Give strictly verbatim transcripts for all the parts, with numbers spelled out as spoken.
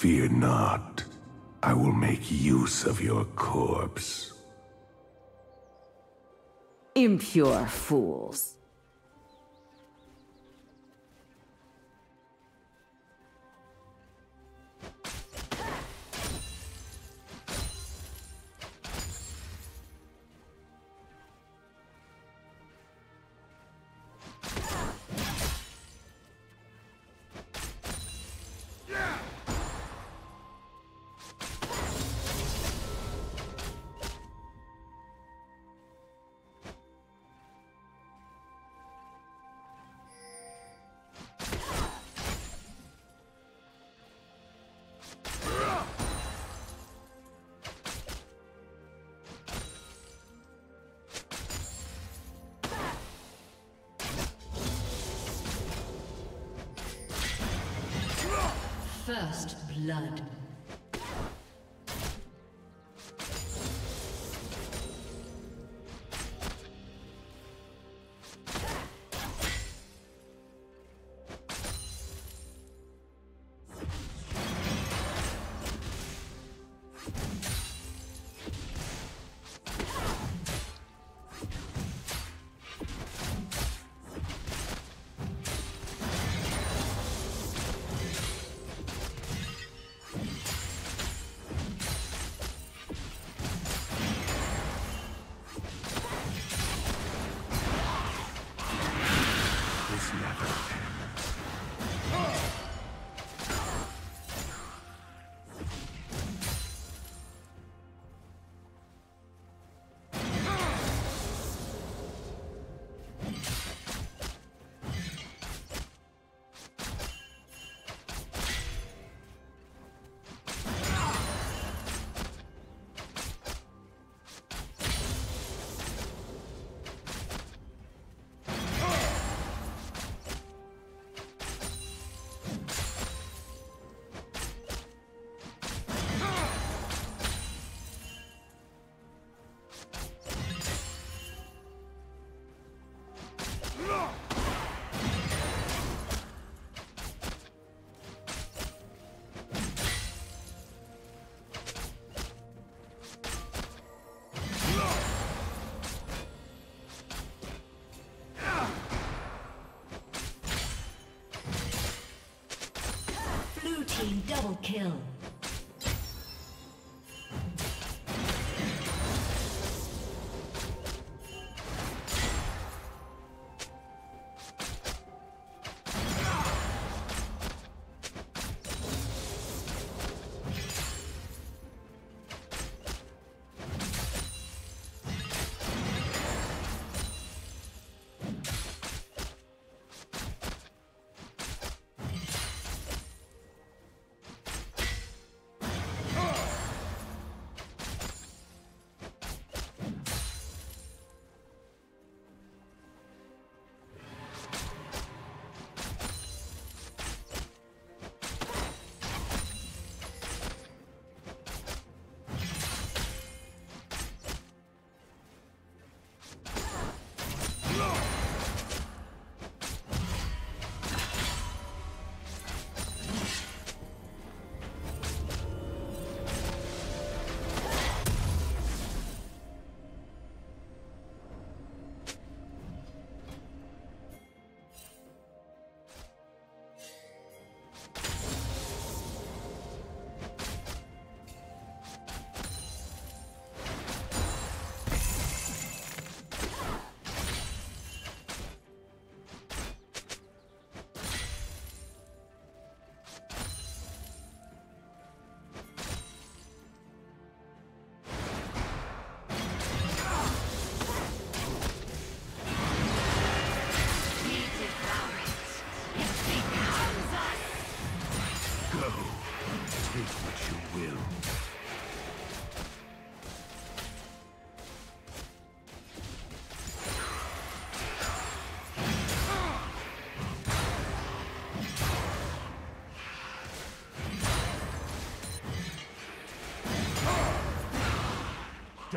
Fear not. I will make use of your corpse. Impure fools. First blood. Double kill.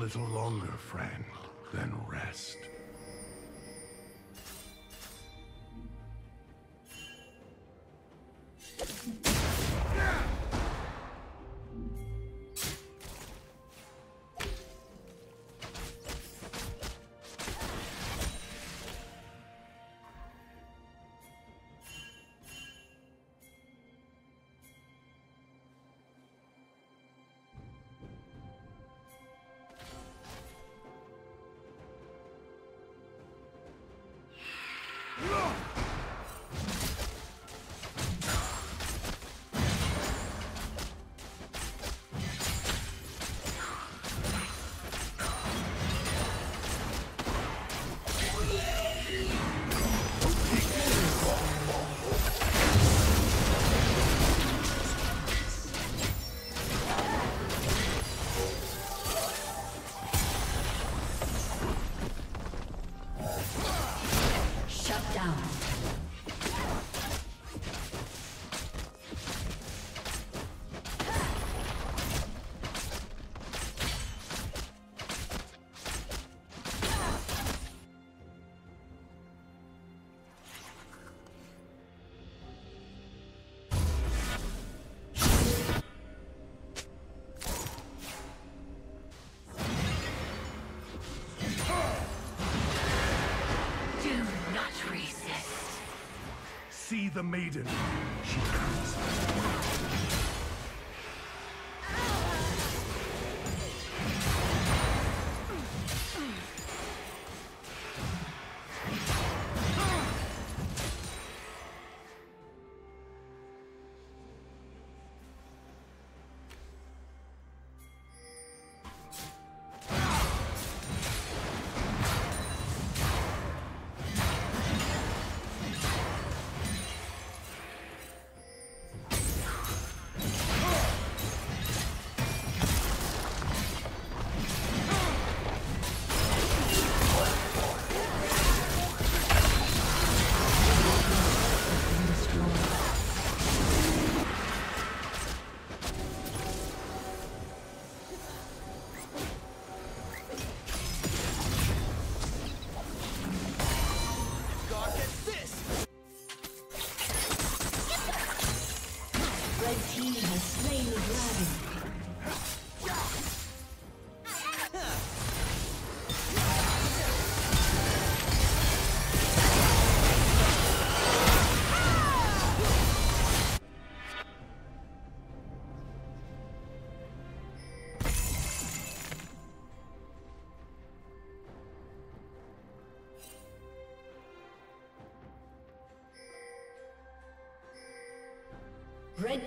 little longer, friend, then rest. See the maiden. She comes. Red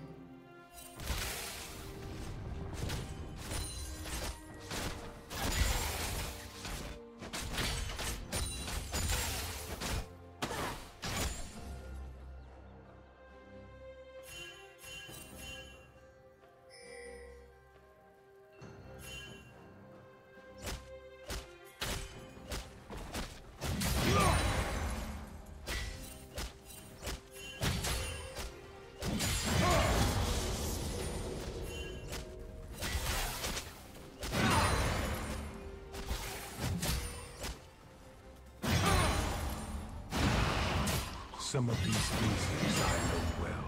Some of these things I know well.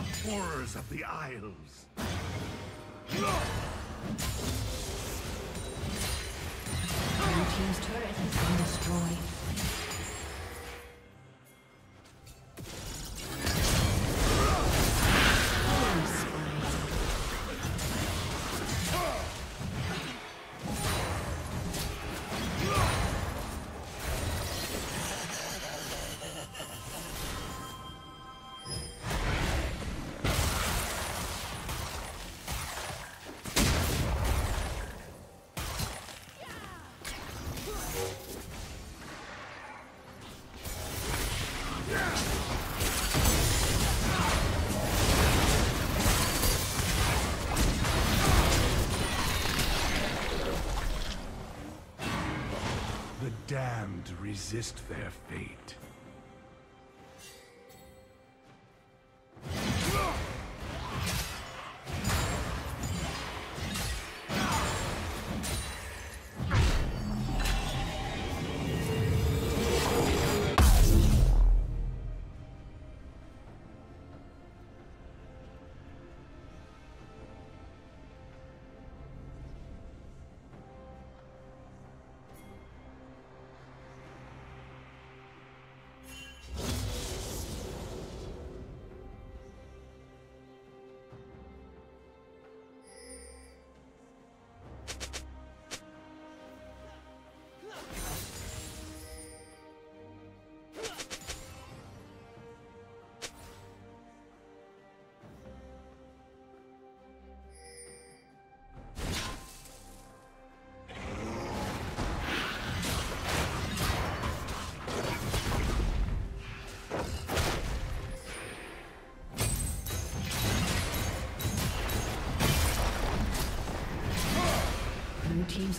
The horrors of the Isles. Blue team's turret has been destroyed. Damned resist their fate. Team's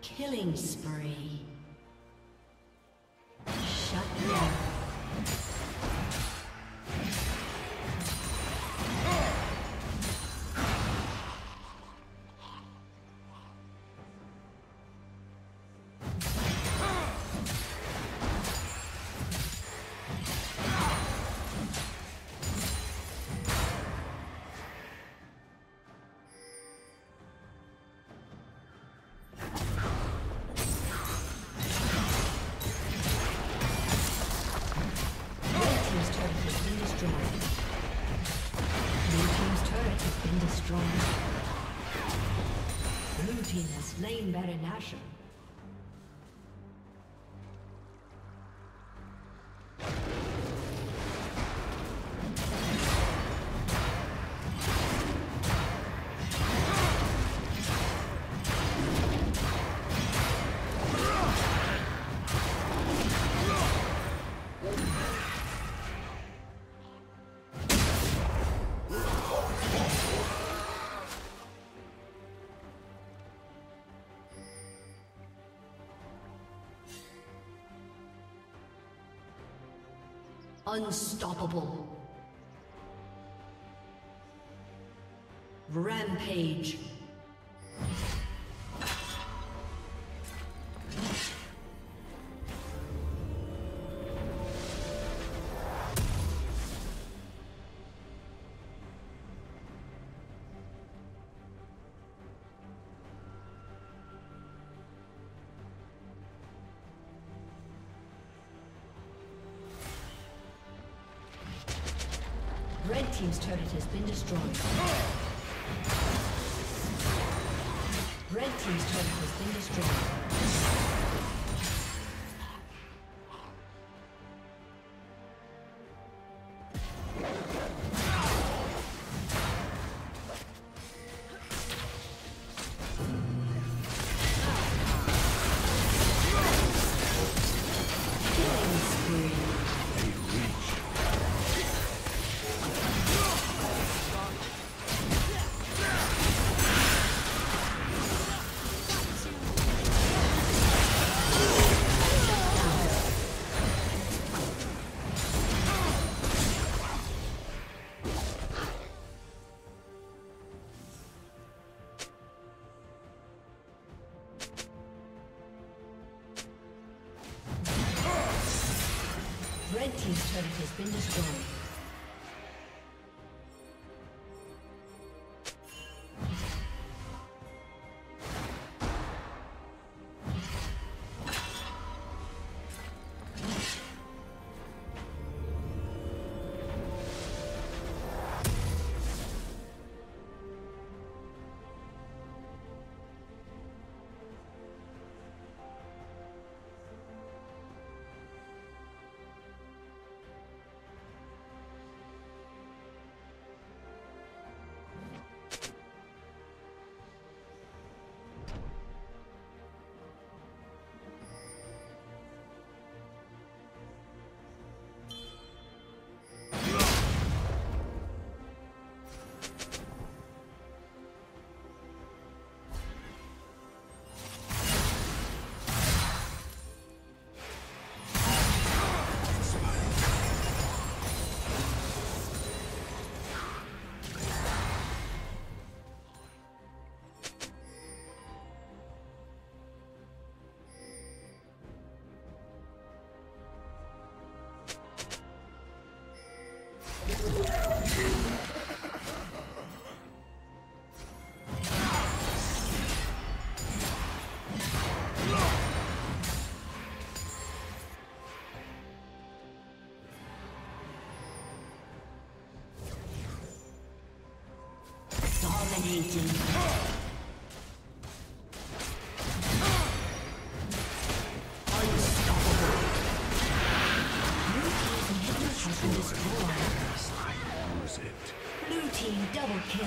Killing spree. Shut down. Slain Baron Nashor. Unstoppable. Rampage. Red team's turret has been destroyed. Red Team's turret has been destroyed. Red Team's turret has been destroyed. Dominating. Double kill.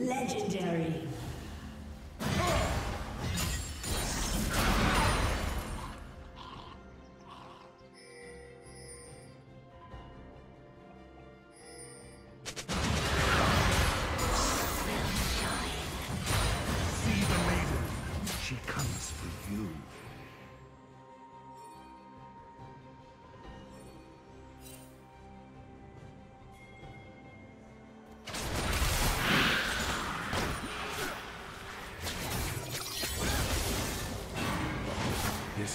Legendary.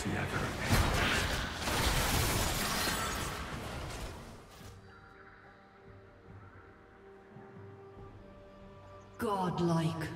must never end. Godlike.